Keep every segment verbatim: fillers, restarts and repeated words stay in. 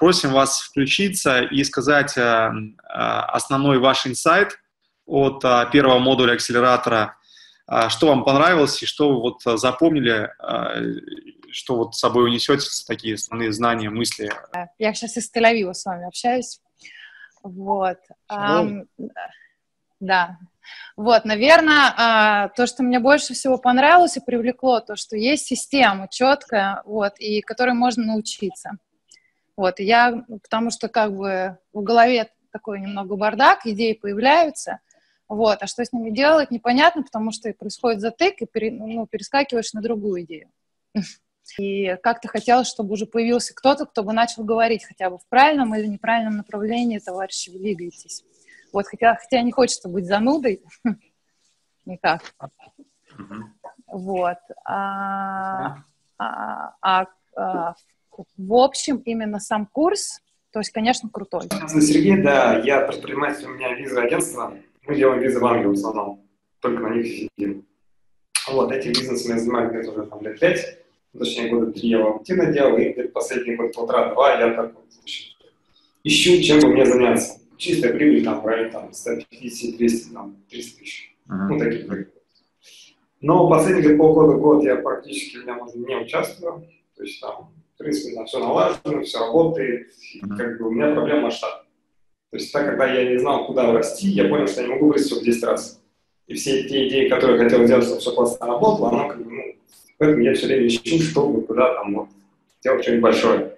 Просим вас включиться и сказать основной ваш инсайт от первого модуля акселератора, что вам понравилось и что вы вот запомнили, что вот с собой унесете, такие основные знания, мысли. Я сейчас из Тель-Авива с вами общаюсь. Вот. Um, да. Вот, наверное, то, что мне больше всего понравилось и привлекло, то, что есть система четкая, вот, и которой можно научиться. Вот, и я, потому что как бы в голове такой немного бардак, идеи появляются, вот, а что с ними делать, непонятно, потому что происходит затык, и пере, ну, перескакиваешь на другую идею. И как-то хотелось, чтобы уже появился кто-то, кто бы начал говорить хотя бы в правильном или неправильном направлении, товарищи, вы двигаетесь. Вот, хотя, хотя не хочется быть занудой, никак. Вот. А в общем, именно сам курс, то есть, конечно, крутой. Сергей, да, я предприниматель, у меня виза агентства. Мы делаем визы в Англию в основном, только на них сидим. Вот, этим бизнесом я занимаюсь где-то уже там лет пять, точнее, года три я его активно делал, и последний год, полтора-два я так вот ищу, чем бы мне заняться. Чистая прибыль там в районе там, сто пятьдесят, двести, там, триста тысяч. Uh-huh. Ну, такие прибыли. Но последние полгода-год я практически в нем не участвую. То есть там, в принципе, там все налажено, все работает. Uh-huh. Как бы у меня проблема масштаба. То есть так, когда я не знал, куда расти, я понял, что я не могу вырасти все в десять раз. И все те идеи, которые я хотел делать, чтобы все классно работало, оно как бы, ну, поэтому я все время ищу, чтобы куда там вот, делать что-нибудь большое.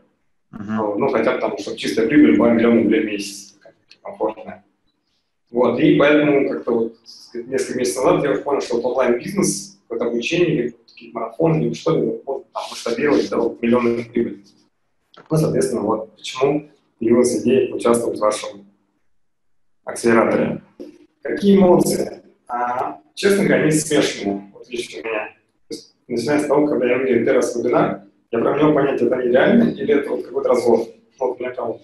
Uh-huh. Ну, хотя бы там, чтобы чистая прибыль была миллион рублей в месяц. Комфортно. Вот, и поэтому как-то вот несколько месяцев назад я понял, что вот онлайн-бизнес, какое-то обучение, какие-то марафоны, или что-то, вот, там, масштабировать до вот, миллионной прибыли. Ну, соответственно, вот почему появилась идея участвовать в вашем акселераторе. Какие эмоции? А, честно говоря, они смешанные, вот лично у меня. То есть, начиная с того, когда я увидел первый раз вебинар, я прям не мог понять, это они реально или это вот какой-то развод. Вот у меня там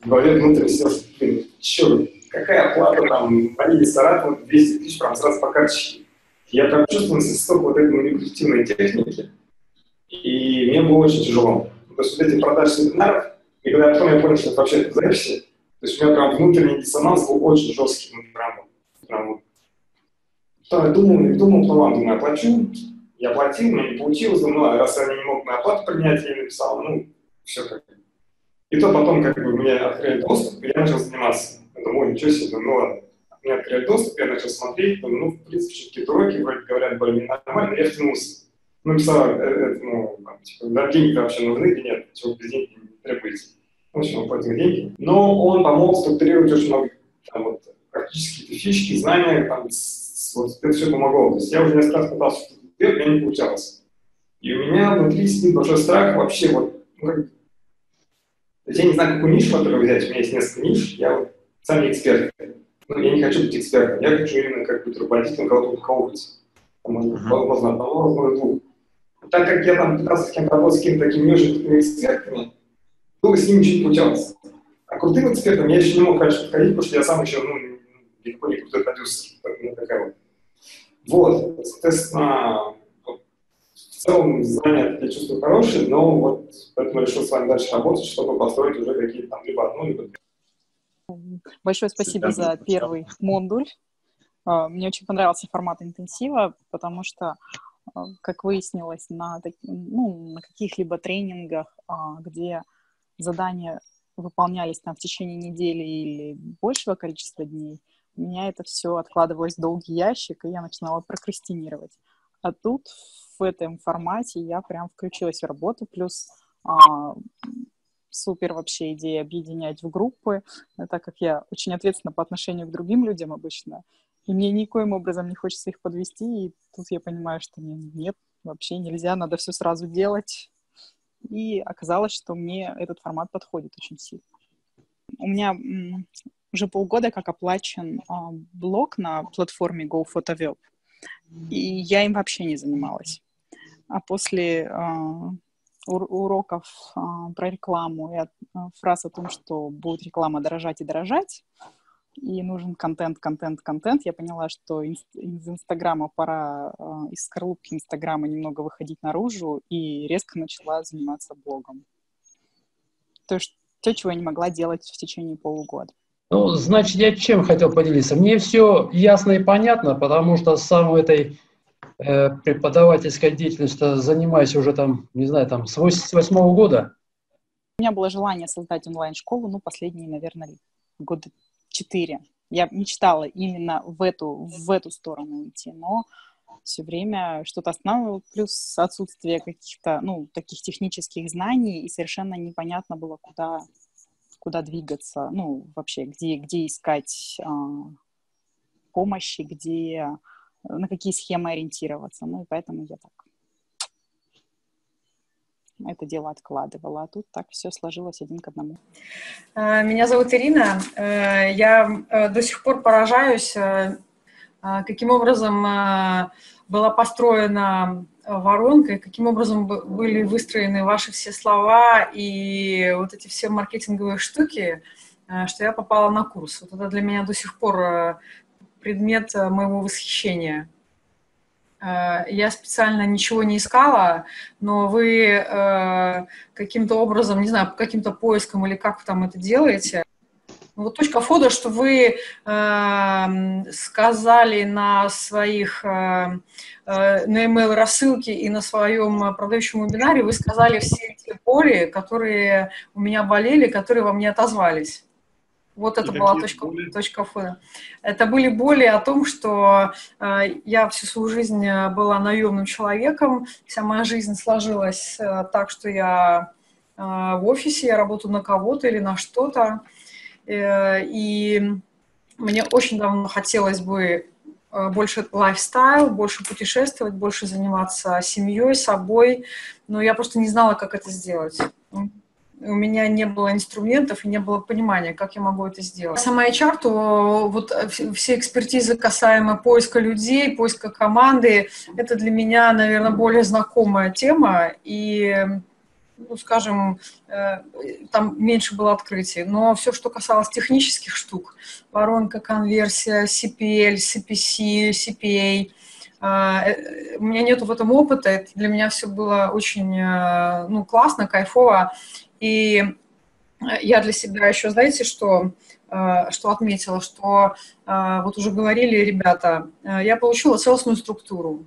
в голове внутрь все, что, блин, черт, какая оплата, там, ванили Саратова, двести тысяч, прям сразу по карточке. Я прям чувствовал столько вот этой манипулятивной техники, и мне было очень тяжело. То есть вот эти продажи семинаров, и когда потом я понял, что это вообще это записи, то есть у меня прям внутренний диссонанс был очень жесткий, ну, прям, прям. Потом я думал, не думал, потом ладно, думаю, оплачу. Я оплатил, но не получилось, думаю, раз я не мог на оплату принять, я написал, ну, все как. И то потом, как бы, мне открыли доступ, и я начал заниматься. Я думаю, ничего себе, ну ладно. Мне открыли доступ, я начал смотреть, думаю, ну, в принципе, какие-то уроки, вроде говорят, более-менее нормально, я втянулся. Ну, писал, ну, там, типа, да, деньги вообще нужны или нет, чего без денег не требуется. В общем, он платил деньги. Но он помог структурировать очень много, там, вот, практические фишки, знания, там, вот, это все помогло. То есть я уже несколько раз пытался что-то делать, у меня не получалось. И у меня внутри сидит большой страх вообще, вот, ну, как То есть я не знаю, какую нишу, которую взять, у меня есть несколько ниш, я вот сам не эксперт. Ну, я не хочу быть экспертом, я хочу именно как быть руководителем, кого-то руководить. Можно одного, возможно, двух. Так как я там пытался с кем-то работать, с кем-то такими нежными экспертами, то с ними ничего не получалось. А крутым экспертом я еще не мог раньше подходить, потому что я сам еще, ну, никакой не крутой продюсер. Такая вот. Вот, соответственно, в целом знания я чувствую хорошие, но вот поэтому решил с вами дальше работать, чтобы построить уже какие-то там либо одну, либо другую. Большое спасибо за первый модуль. Мне очень понравился формат интенсива, потому что, как выяснилось, на, ну, на каких-либо тренингах, где задания выполнялись там в течение недели или большего количества дней, у меня это все откладывалось в долгий ящик, и я начинала прокрастинировать. А тут в этом формате я прям включилась в работу, плюс а, супер вообще идея объединять в группы, так как я очень ответственна по отношению к другим людям обычно, и мне никоим образом не хочется их подвести, и тут я понимаю, что мне нет, вообще нельзя, надо все сразу делать. И оказалось, что мне этот формат подходит очень сильно. У меня м, уже полгода как оплачен а, блог на платформе Go Web. И я им вообще не занималась. А после э, уроков э, про рекламу и от, э, фраз о том, что будет реклама дорожать и дорожать, и нужен контент, контент, контент, я поняла, что инст- из Инстаграма пора, э, из скорлупки Инстаграма немного выходить наружу, и резко начала заниматься блогом. то, что, то, чего я не могла делать в течение полугода. Ну, значит, я чем хотел поделиться? Мне все ясно и понятно, потому что сам этой э, преподавательской деятельностью занимаюсь уже там, не знаю, там с восемьдесят восьмого года. У меня было желание создать онлайн-школу, ну, последние, наверное, года четыре. Я мечтала именно в эту, в эту сторону идти, но все время что-то останавливало, плюс отсутствие каких-то, ну, таких технических знаний, и совершенно непонятно было, куда, куда двигаться, ну, вообще, где, где искать э, помощи, где, на какие схемы ориентироваться, ну, и поэтому я так это дело откладывала, а тут так все сложилось один к одному. Меня зовут Ирина, я до сих пор поражаюсь, каким образом была построена воронка, каким образом были выстроены ваши все слова и вот эти все маркетинговые штуки, что я попала на курс. Вот это для меня до сих пор предмет моего восхищения. Я специально ничего не искала, но вы каким-то образом, не знаю, каким-то поиском или как там это делаете. Вот точка входа, что вы э, сказали на своих, э, на email-рассылке и на своем продающем вебинаре, вы сказали все те боли, которые у меня болели, которые вам не отозвались. Вот это была точка, точка входа. Это были боли о том, что э, я всю свою жизнь была наемным человеком, вся моя жизнь сложилась э, так, что я э, в офисе, я работаю на кого-то или на что-то. И мне очень давно хотелось бы больше лайфстайл, больше путешествовать, больше заниматься семьей, собой, но я просто не знала, как это сделать. У меня не было инструментов и не было понимания, как я могу это сделать. Сама эйч ар, то вот все экспертизы касаемо поиска людей, поиска команды, это для меня, наверное, более знакомая тема, и... ну, скажем, там меньше было открытий, но все, что касалось технических штук, воронка, конверсия, си пи эл, си пи си, си пи эй, у меня нету в этом опыта, это для меня все было очень, ну, классно, кайфово, и я для себя еще, знаете, что, что отметила, что, вот уже говорили ребята, я получила целостную структуру.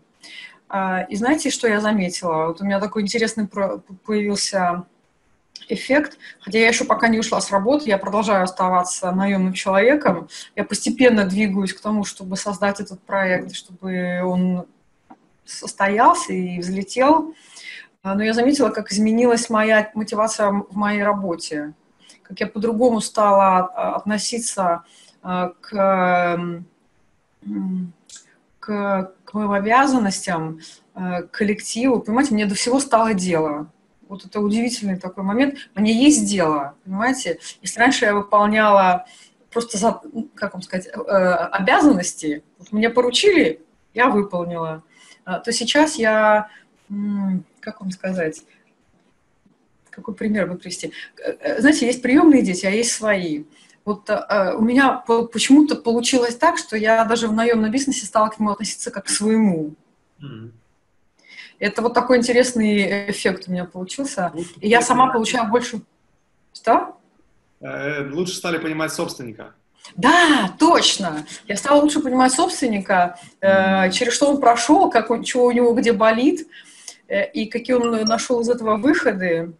И знаете, что я заметила? Вот у меня такой интересный появился эффект. Хотя я еще пока не ушла с работы, я продолжаю оставаться наемным человеком. Я постепенно двигаюсь к тому, чтобы создать этот проект, чтобы он состоялся и взлетел. Но я заметила, как изменилась моя мотивация в моей работе. Как я по-другому стала относиться к... К, к моим обязанностям, к коллективу, понимаете, мне до всего стало дело. Вот это удивительный такой момент. Мне есть дело, понимаете. Если раньше я выполняла просто, за, как вам сказать, обязанности, вот мне поручили, я выполнила, то сейчас я, как вам сказать, какой пример бы привести. Знаете, есть приемные дети, а есть свои. Вот э, у меня почему-то получилось так, что я даже в наемном бизнесе стала к нему относиться как к своему. Mm-hmm. Это вот такой интересный эффект у меня получился. Лучше и я сама понимать. Получаю больше... Что? Э, лучше стали понимать собственника. Да, точно! Я стала лучше понимать собственника, э, mm-hmm. через что он прошел, как он, чего у него где болит, э, и какие он нашел из этого выходы.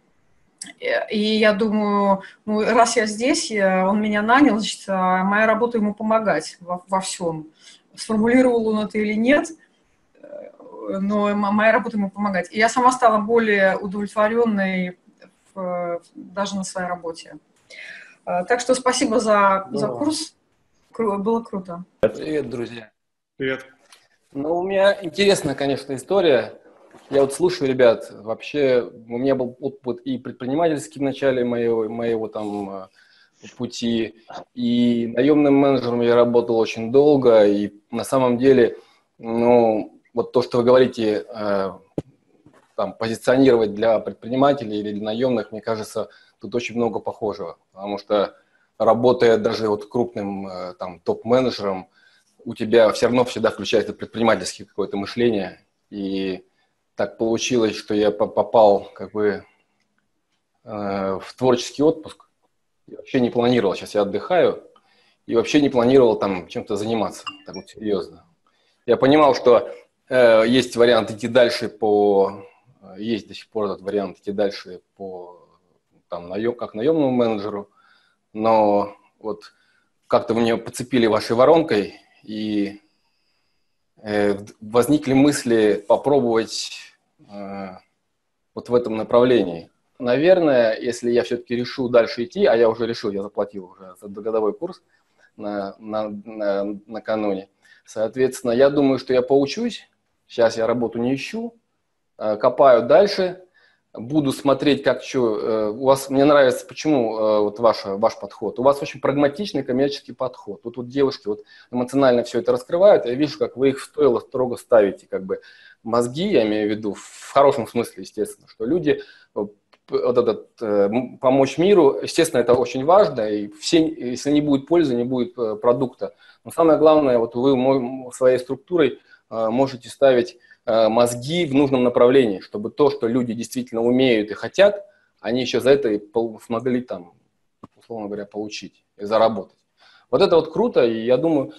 И я думаю, ну, раз я здесь, я, он меня нанял, значит, моя работа ему помогать во, во всем. Сформулировал он это или нет, но моя работа ему помогать. И я сама стала более удовлетворенной в, даже на своей работе. Так что спасибо за, за курс. Кру- было круто. Привет, друзья. Привет. Ну, у меня интересная, конечно, история. Я вот слушаю ребят, вообще у меня был опыт и предпринимательский в начале моего, моего там пути, и наемным менеджером я работал очень долго, и на самом деле, ну, вот то, что вы говорите, э, там, позиционировать для предпринимателей или для наемных, мне кажется, тут очень много похожего, потому что работая даже вот крупным э, там топ-менеджером, у тебя все равно всегда включается предпринимательское какое-то мышление, и так получилось, что я попал как бы в творческий отпуск. Я вообще не планировал, сейчас я отдыхаю, и вообще не планировал там чем-то заниматься, так вот серьезно. Я понимал, что э, есть вариант идти дальше по... Есть до сих пор этот вариант идти дальше по... Там, наем, как наемному менеджеру, но вот как-то вы меня подцепили вашей воронкой, и э, возникли мысли попробовать э, вот в этом направлении. Наверное, если я все-таки решу дальше идти, а я уже решил, я заплатил уже за годовой курс на, на, на, накануне, соответственно, я думаю, что я поучусь, сейчас я работу не ищу, э, копаю дальше, буду смотреть, как что. У вас, мне нравится, почему вот ваш, ваш подход. У вас очень прагматичный коммерческий подход. Вот, вот девушки вот эмоционально все это раскрывают, я вижу, как вы их в стойло строго ставите, как бы мозги, я имею в виду, в хорошем смысле, естественно, что люди, вот этот, помочь миру, естественно, это очень важно, и все, если не будет пользы, не будет продукта. Но самое главное, вот вы своей структурой можете ставить мозги в нужном направлении, чтобы то, что люди действительно умеют и хотят, они еще за это и смогли там, условно говоря, получить и заработать. Вот это вот круто, и я думаю,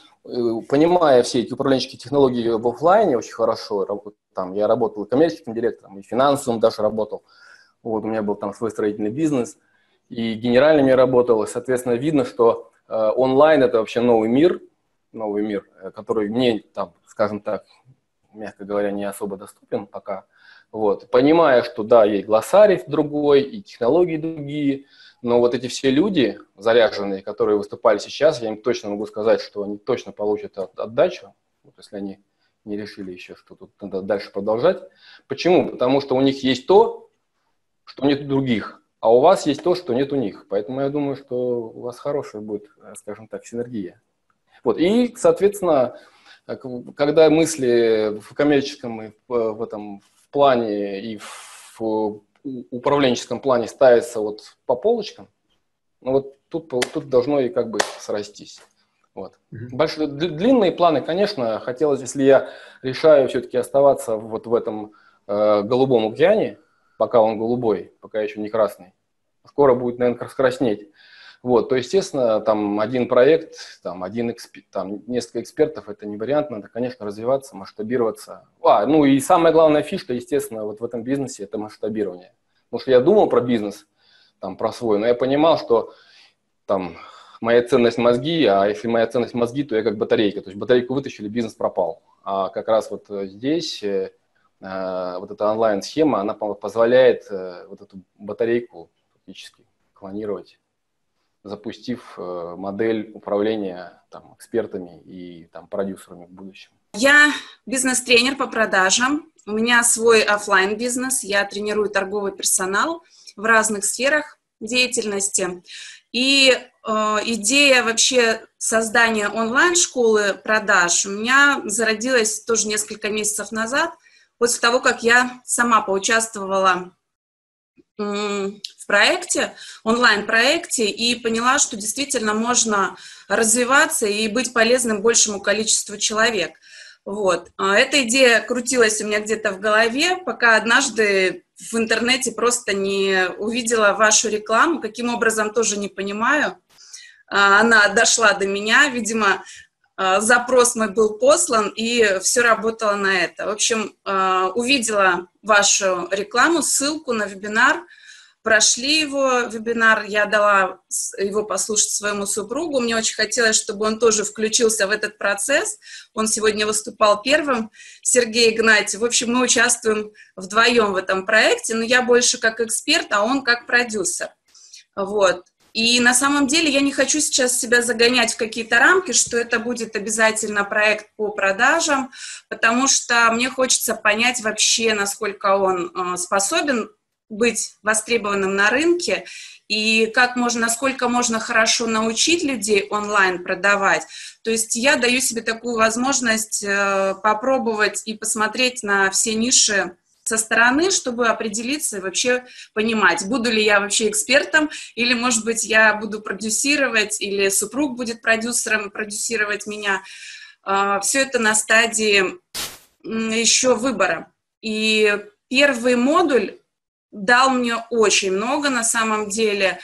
понимая все эти управленческие технологии в офлайне очень хорошо, там, я работал и коммерческим директором, и финансовым даже работал, вот у меня был там свой строительный бизнес, и генеральными работал, и, соответственно, видно, что э, онлайн – это вообще новый мир, новый мир, который мне, там, скажем так, мягко говоря, не особо доступен пока. Вот. Понимая, что да, есть глоссарий другой, и технологии другие, но вот эти все люди заряженные, которые выступали сейчас, я им точно могу сказать, что они точно получат отдачу, вот если они не решили еще, что тут надо дальше продолжать. Почему? Потому что у них есть то, что нет у других, а у вас есть то, что нет у них. Поэтому я думаю, что у вас хорошая будет, скажем так, синергия. Вот. И, соответственно, когда мысли в коммерческом и в этом в плане и в управленческом плане ставятся вот по полочкам, ну вот тут, тут должно и как бы срастись. Вот. Mm-hmm. Большие, длинные планы, конечно, хотелось, если я решаю все-таки оставаться вот в этом э, голубом океане, пока он голубой, пока еще не красный, скоро будет, наверное, краснеть. Вот, то, естественно, там один проект, там, один эксперт, там несколько экспертов, это не вариант, надо, конечно, развиваться, масштабироваться. А, ну и самая главная фишка, естественно, вот в этом бизнесе, это масштабирование. Потому что я думал про бизнес, там, про свой, но я понимал, что там моя ценность мозги, а если моя ценность мозги, то я как батарейка. То есть батарейку вытащили, бизнес пропал. А как раз вот здесь э, вот эта онлайн-схема, она позволяет э, вот эту батарейку фактически клонировать, запустив модель управления там, экспертами и там, продюсерами в будущем. Я бизнес-тренер по продажам. У меня свой офлайн-бизнес. Я тренирую торговый персонал в разных сферах деятельности. И э, идея вообще создания онлайн-школы продаж у меня зародилась тоже несколько месяцев назад, после того, как я сама поучаствовала в проекте, онлайн-проекте, и поняла, что действительно можно развиваться и быть полезным большему количеству человек. Вот. Эта идея крутилась у меня где-то в голове, пока однажды в интернете просто не увидела вашу рекламу, каким образом тоже не понимаю. Она дошла до меня, видимо, запрос мой был послан, и все работало на это. В общем, увидела вашу рекламу, ссылку на вебинар, прошли его вебинар, я дала его послушать своему супругу, мне очень хотелось, чтобы он тоже включился в этот процесс, он сегодня выступал первым, Сергей Игнатьев. В общем, мы участвуем вдвоем в этом проекте, но я больше как эксперт, а он как продюсер, вот. И на самом деле я не хочу сейчас себя загонять в какие-то рамки, что это будет обязательно проект по продажам, потому что мне хочется понять вообще, насколько он способен быть востребованным на рынке и как можно, насколько можно хорошо научить людей онлайн продавать. То есть я даю себе такую возможность попробовать и посмотреть на все ниши со стороны, чтобы определиться и вообще понимать, буду ли я вообще экспертом, или, может быть, я буду продюсировать, или супруг будет продюсером, продюсировать меня. Все это на стадии еще выбора. И первый модуль дал мне очень много, на самом деле,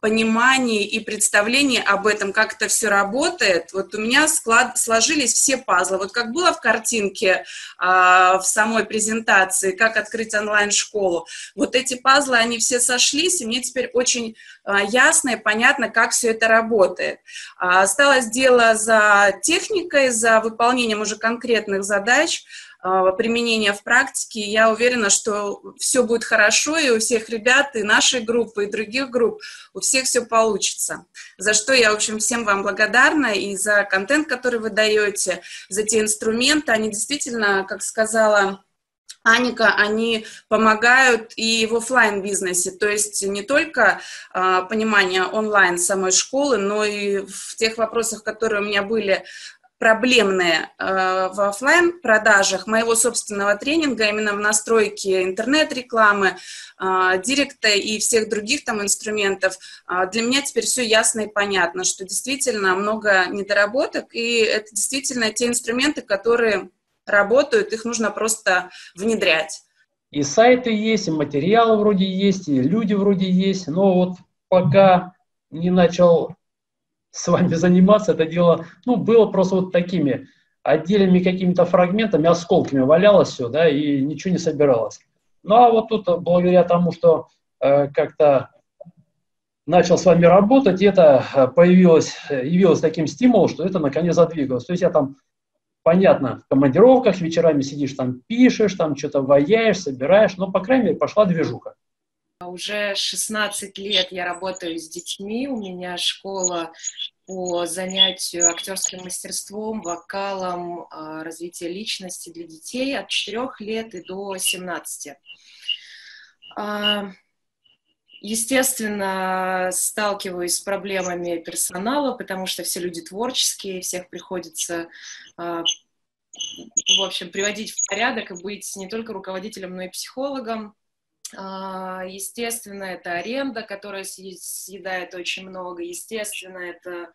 пониманий и представлений об этом, как это все работает. Вот у меня склад, сложились все пазлы. Вот как было в картинке, в самой презентации, как открыть онлайн-школу, вот эти пазлы, они все сошлись, и мне теперь очень ясно и понятно, как все это работает. Осталось дело за техникой, за выполнением уже конкретных задач, применения в практике. Я уверена, что все будет хорошо, и у всех ребят, и нашей группы, и других групп, у всех все получится. За что я, в общем, всем вам благодарна, и за контент, который вы даете, за те инструменты. Они действительно, как сказала Аника, они помогают и в офлайн-бизнесе, то есть не только а, понимание онлайн самой школы, но и в тех вопросах, которые у меня были проблемные э, в офлайн продажах моего собственного тренинга, именно в настройке интернет-рекламы, э, директа и всех других там инструментов, э, для меня теперь все ясно и понятно, что действительно много недоработок, и это действительно те инструменты, которые работают, их нужно просто внедрять. И сайты есть, и материалы вроде есть, и люди вроде есть, но вот пока не начал с вами заниматься, это дело, ну, было просто вот такими отдельными какими-то фрагментами, осколками валялось все, да, и ничего не собиралось. Ну, а вот тут, благодаря тому, что э, как-то начал с вами работать, это появилось, явилось таким стимулом, что это, наконец, задвигалось. То есть я там, понятно, в командировках, вечерами сидишь, там пишешь, там что-то ваяешь, собираешь, но, по крайней мере, пошла движуха. Уже шестнадцать лет я работаю с детьми, у меня школа по занятию актерским мастерством, вокалом, развитие личности для детей от четырёх лет и до семнадцати. Естественно, сталкиваюсь с проблемами персонала, потому что все люди творческие, всех приходится, в общем, приводить в порядок и быть не только руководителем, но и психологом. Естественно, это аренда, которая съедает очень много. Естественно, это,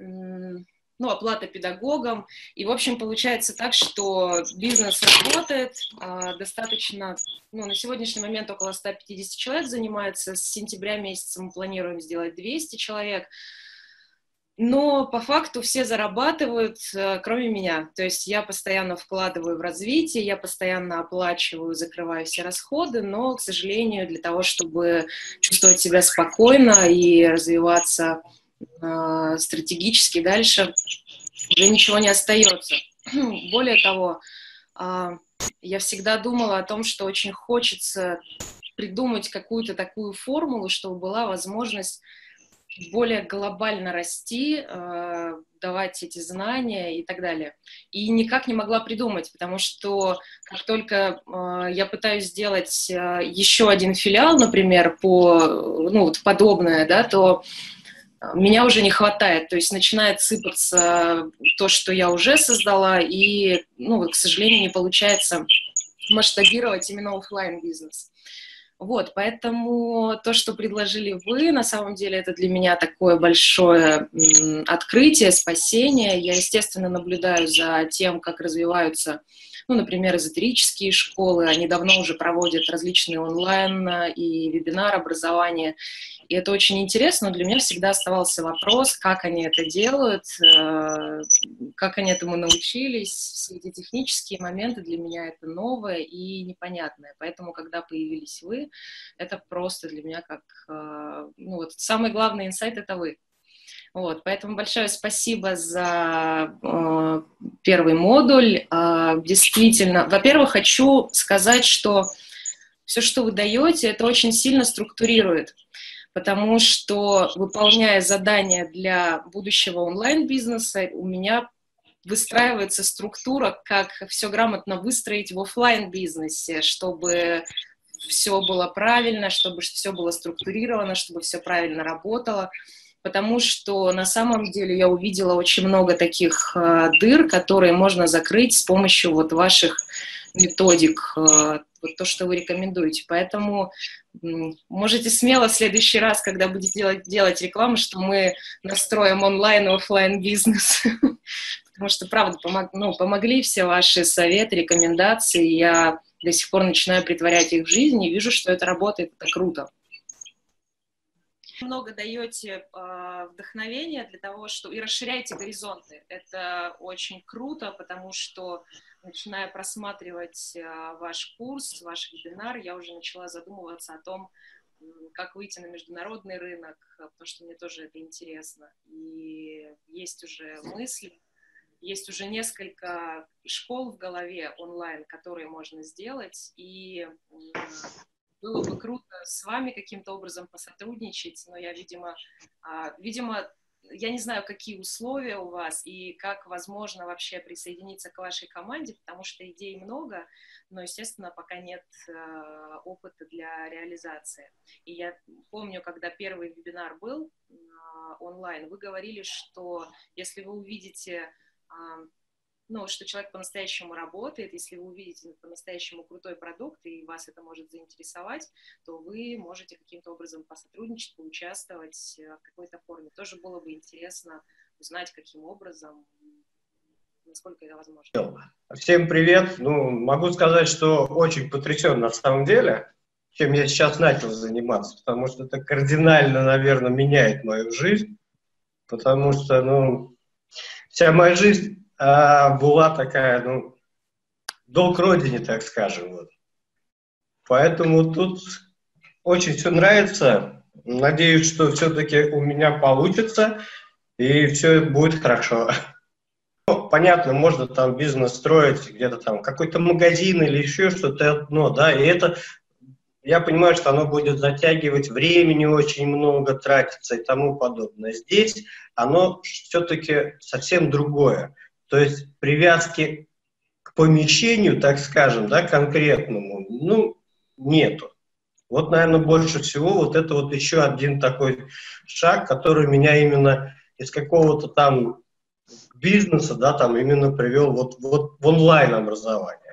ну, оплата педагогам. И, в общем, получается так, что бизнес работает. Достаточно, ну, на сегодняшний момент около ста пятидесяти человек занимается. С сентября месяца мы планируем сделать двести человек. Но по факту все зарабатывают, кроме меня. То есть я постоянно вкладываю в развитие, я постоянно оплачиваю, закрываю все расходы, но, к сожалению, для того, чтобы чувствовать себя спокойно и развиваться э, стратегически дальше, уже ничего не остается. Более того, э, я всегда думала о том, что очень хочется придумать какую-то такую формулу, чтобы была возможность более глобально расти, давать эти знания и так далее. И никак не могла придумать, потому что как только я пытаюсь сделать еще один филиал, например, по, ну, вот подобное, да, то меня уже не хватает. То есть начинает сыпаться то, что я уже создала, и, ну, к сожалению, не получается масштабировать именно офлайн-бизнес. Вот, поэтому то, что предложили вы, на самом деле это для меня такое большое открытие, спасение. Я, естественно, наблюдаю за тем, как развиваются, ну, например, эзотерические школы. Они давно уже проводят различные онлайн и вебинар образования. И это очень интересно, но для меня всегда оставался вопрос, как они это делают, как они этому научились. Все эти технические моменты для меня это новое и непонятное. Поэтому, когда появились вы, это просто для меня как... Ну, вот, самый главный инсайт — это вы. Вот, поэтому большое спасибо за э, первый модуль. Э, действительно, во-первых, хочу сказать, что все, что вы даете, это очень сильно структурирует. Потому что, выполняя задания для будущего онлайн-бизнеса, у меня выстраивается структура, как все грамотно выстроить в офлайн-бизнесе, чтобы все было правильно, чтобы все было структурировано, чтобы все правильно работало. Потому что на самом деле я увидела очень много таких э, дыр, которые можно закрыть с помощью вот ваших методик, э, вот то, что вы рекомендуете. Поэтому э, можете смело в следующий раз, когда будете делать, делать рекламу, что мы настроим онлайн и офлайн бизнес. Потому что, правда, помог, ну, помогли все ваши советы, рекомендации. Я до сих пор начинаю притворять их в жизнь и вижу, что это работает, это круто. Много даете э, вдохновения для того, что и расширяете горизонты. Это очень круто, потому что, начиная просматривать э, ваш курс, ваш вебинар, я уже начала задумываться о том, как выйти на международный рынок, потому что мне тоже это интересно. И есть уже мысли, есть уже несколько школ в голове онлайн, которые можно сделать, и было бы круто с вами каким-то образом посотрудничать, но я, видимо, видимо, я не знаю, какие условия у вас и как возможно вообще присоединиться к вашей команде, потому что идей много, но, естественно, пока нет опыта для реализации. И я помню, когда первый вебинар был онлайн, вы говорили, что если вы увидите, ну, что человек по-настоящему работает, если вы увидите по-настоящему крутой продукт, и вас это может заинтересовать, то вы можете каким-то образом посотрудничать, поучаствовать в какой-то форме. Тоже было бы интересно узнать, каким образом, насколько это возможно. Всем привет. Ну, могу сказать, что очень потрясен на самом деле, чем я сейчас начал заниматься, потому что это кардинально, наверное, меняет мою жизнь, потому что, ну, вся моя жизнь была такая, ну, долг родине, так скажем. Вот. Поэтому тут очень все нравится. Надеюсь, что все-таки у меня получится, и все будет хорошо. Ну, понятно, можно там бизнес строить, где-то там какой-то магазин или еще что-то, но, да, и это, я понимаю, что оно будет затягивать, времени очень много тратится и тому подобное. Здесь оно все-таки совсем другое. То есть привязки к помещению, так скажем, да, конкретному, ну, нету. Вот, наверное, больше всего вот это вот еще один такой шаг, который меня именно из какого-то там бизнеса, да, там именно привел вот, вот в онлайн-образование.